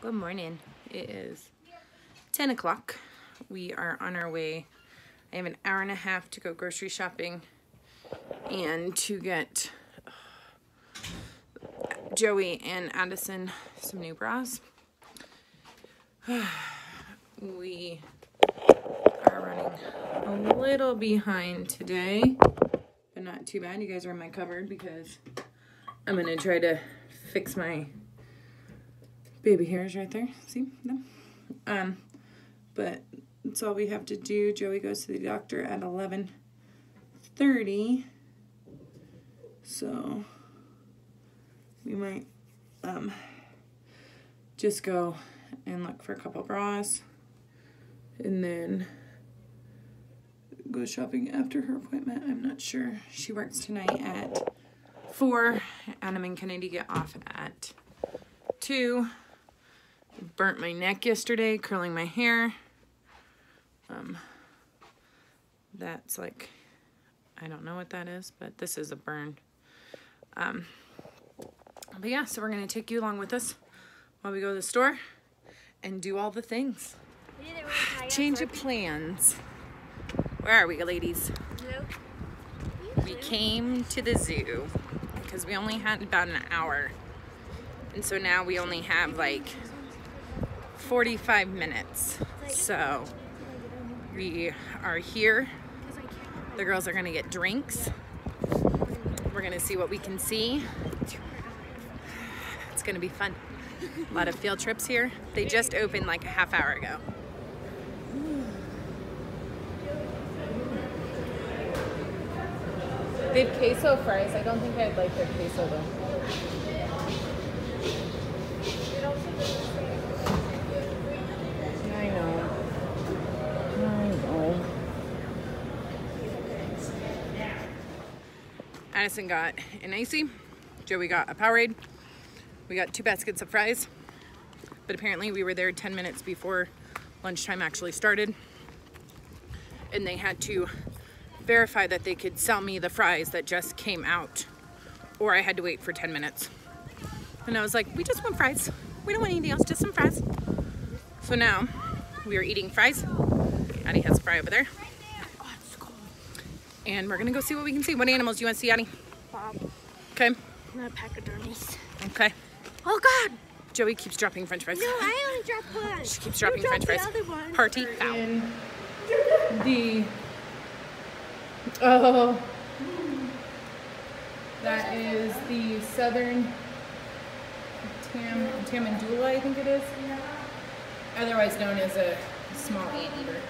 Good morning. It is 10 o'clock. We are on our way. I have an hour and a half to go grocery shopping and to get Joey and Addison some new bras. We are running a little behind today, but not too bad. You guys are in my cupboard because I'm going to try to fix my baby hairs right there. See them? But that's all we have to do. Joey goes to the doctor at 11:30, so we might just go and look for a couple bras and then go shopping after her appointment. I'm not sure. She works tonight at 4. Adam and Kennedy get off at 2. Burnt my neck yesterday curling my hair. That's like, I don't know what that is, but this is a burn. But yeah, so we're gonna take you along with us while we go to the store and do all the things. Change of plans. Where are we, ladies? Hello. We came to the zoo because we only had about an hour. And so now we only have like 45 minutes. So we are here. The girls are gonna get drinks. We're gonna see what we can see. It's gonna be fun. A lot of field trips here. They just opened like a half hour ago. They have queso fries. I don't think I'd like their queso though. I know. Addison got an icy. Joey got a Powerade. We got 2 baskets of fries. But apparently we were there 10 minutes before lunchtime actually started. And they had to verify that they could sell me the fries that just came out, or I had to wait for 10 minutes. And I was like, we just want fries. We don't want anything else, just some fries. So now we are eating fries. Addie has a fry over there. Oh, it's cold. And we're gonna go see what we can see. What animals do you want to see, Addie? Bob. Okay. Not pachydermies. Okay. Oh God. Joey keeps dropping French fries. No, I only dropped one. She keeps dropping French fries. The other one. Party foul. Oh. That is the southern Tamandula, I think it is. Otherwise known as a small anteater.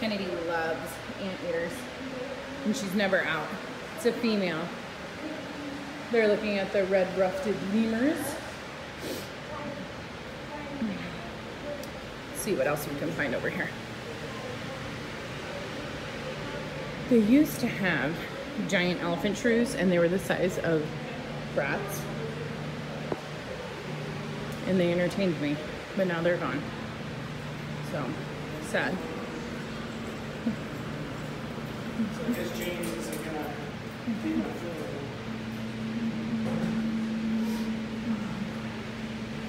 Kennedy loves anteaters, and she's never out. It's a female. They're looking at the red-ruffed lemurs. Let's see what else we can find over here. They used to have giant elephant shrews, and they were the size of brats. And they entertained me, but now they're gone. So sad. So I guess James isn't gonna be much older.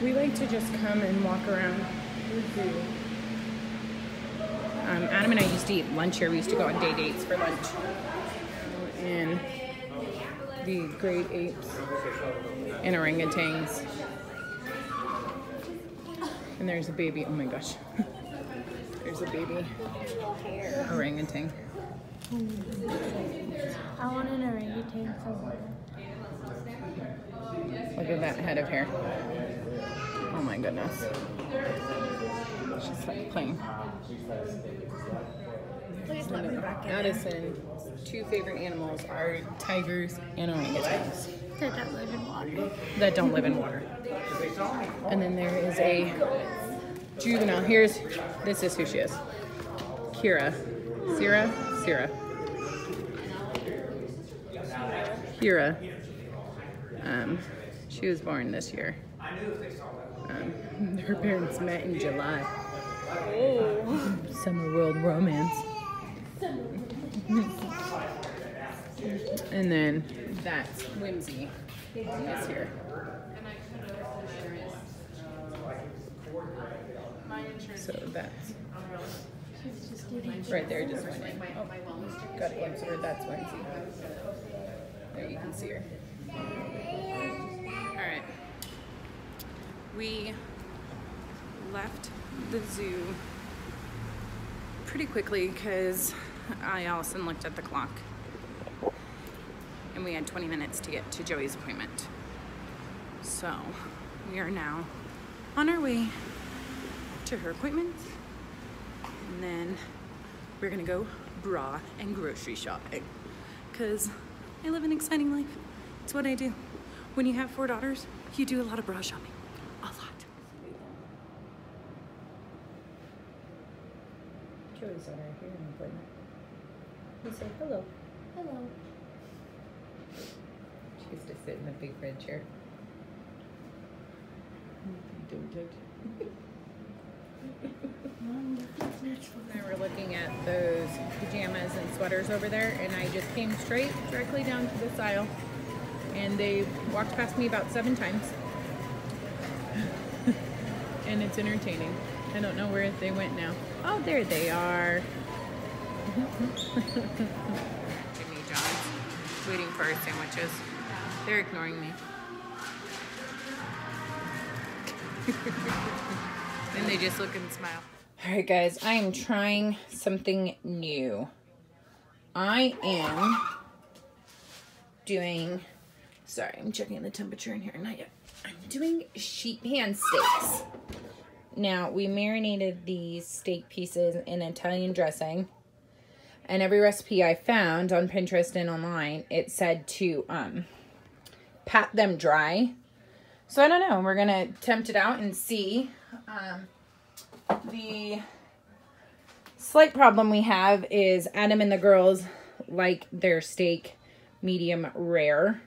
We like to just come and walk around the zoo. Adam and I used to eat lunch here. We used to go on day dates for lunch. And the great apes and orangutans. And there's a baby. Oh my gosh. There's a baby orangutan. I want an orangutan for. Look at that head of hair. Oh my goodness. She's like playing. Please let me back in. Addison, 2 favorite animals are tigers and orangutans. That don't live in water. That don't live in water. And then there is a juvenile. Here's, this is who she is. Kira. Sierra. She was born this year. Her parents met in July. Oh. Summer world romance. And then that's Whimsy. Is here. so that's right there. Just went in. Oh, got a glimpse of her. That's Whimsy. There you can see her. All right. We left the zoo pretty quickly because I also looked at the clock and we had 20 minutes to get to Joey's appointment. So we are now on our way to her appointment, and then we're gonna go bra and grocery shopping because I live an exciting life. It's what I do. When you have 4 daughters, you do a lot of bra shopping. A lot. Joey's on her here in the appointment. He said, hello. Hello. She used to sit in the big red chair. And we're looking at those pajamas and sweaters over there, and I just came straight directly down to this aisle, and they walked past me about 7 times. And it's entertaining. I don't know where they went now. Oh, there they are. Jimmy John's waiting for our sandwiches. They're ignoring me. And they just look and smile. All right, guys, I am trying something new. I am doing, sorry, I'm checking the temperature in here. Not yet. I'm doing sheet pan steaks. Now, we marinated these steak pieces in Italian dressing. And every recipe I found on Pinterest and online, it said to pat them dry. So I don't know. We're going to tempt it out and see. The slight problem we have is Adam and the girls like their steak medium rare.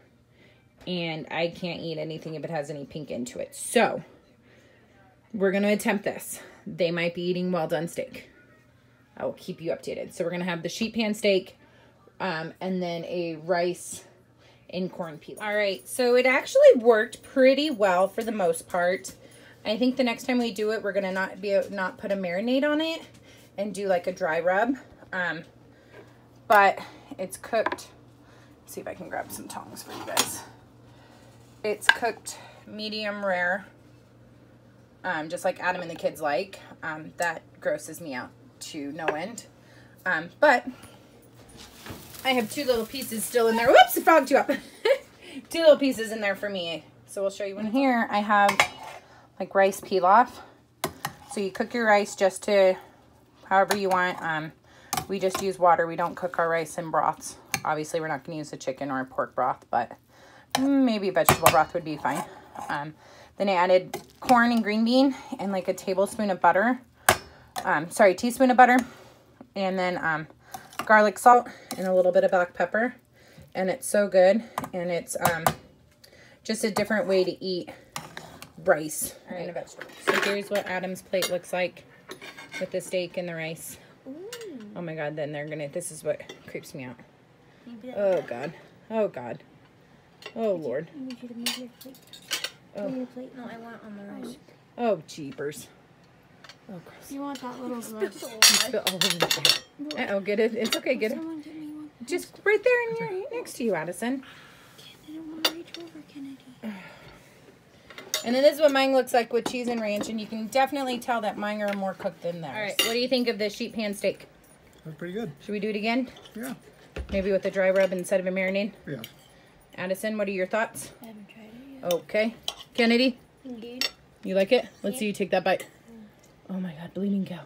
And I can't eat anything if it has any pink into it. So we're going to attempt this. They might be eating well done steak. I will keep you updated. So we're going to have the sheet pan steak and then a rice in corn peel. All right, so it actually worked pretty well for the most part. I think the next time we do it, we're gonna not put a marinade on it and do like a dry rub. But it's cooked. Let's see if I can grab some tongs for you guys. It's cooked medium rare, just like Adam and the kids like. That grosses me out to no end. But I have 2 little pieces still in there. Whoops, it fogged you up. 2 little pieces in there for me. So we'll show you one. Here I have like rice pilaf. So you cook your rice just to however you want. We just use water. We don't cook our rice in broths. Obviously, we're not going to use a chicken or a pork broth, but maybe a vegetable broth would be fine. Then I added corn and green bean and like a tablespoon of butter. Sorry, teaspoon of butter. And then garlic salt and a little bit of black pepper, and it's so good. And it's just a different way to eat rice and a vegetable. So here's what Adam's plate looks like with the steak and the rice. Ooh. Oh my god, then they're gonna, this is what creeps me out. Oh god, oh god, oh lord. Oh, no, I want on the rice. Oh jeepers. Oh, you want that little glove? Uh-oh, get it. It's okay, get it. Just right there in your, next to you, Addison. I don't want to reach over, Kennedy. And then this is what mine looks like with cheese and ranch, and you can definitely tell that mine are more cooked than theirs. All right, what do you think of the sheet pan steak? That's pretty good. Should we do it again? Yeah. Maybe with a dry rub instead of a marinade? Yeah. Addison, what are your thoughts? I haven't tried it yet. Okay. Kennedy? Indeed. You like it? Let's see you take that bite. Oh my god, bleeding cow.